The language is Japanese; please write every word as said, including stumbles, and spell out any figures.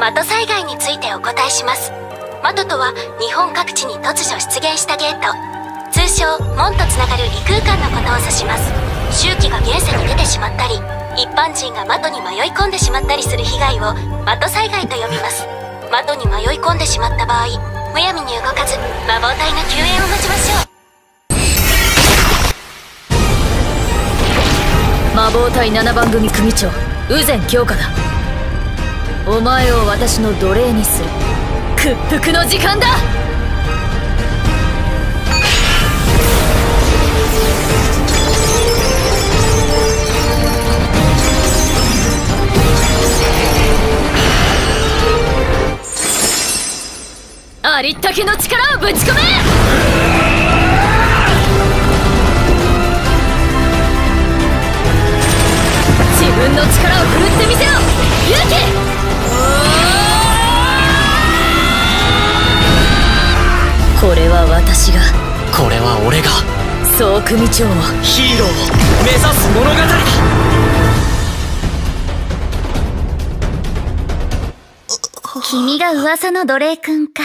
マト災害についてお答えします。マトとは日本各地に突如出現したゲート、通称門とつながる異空間のことを指します。周期が現世に出てしまったり、一般人がマトに迷い込んでしまったりする被害をマト災害と呼びます。マトに迷い込んでしまった場合、むやみに動かず魔法隊の救援を待ちましょう。魔法隊ななばん組組長羽前京香だ。お前を私の奴隷にする屈服の時間だ。ありったけの力をぶち込め。自分の力を振るってみせろ、勇気！これは私が、これは俺が、総組長はヒーローを目指す物語だ。君が噂の奴隷くんか。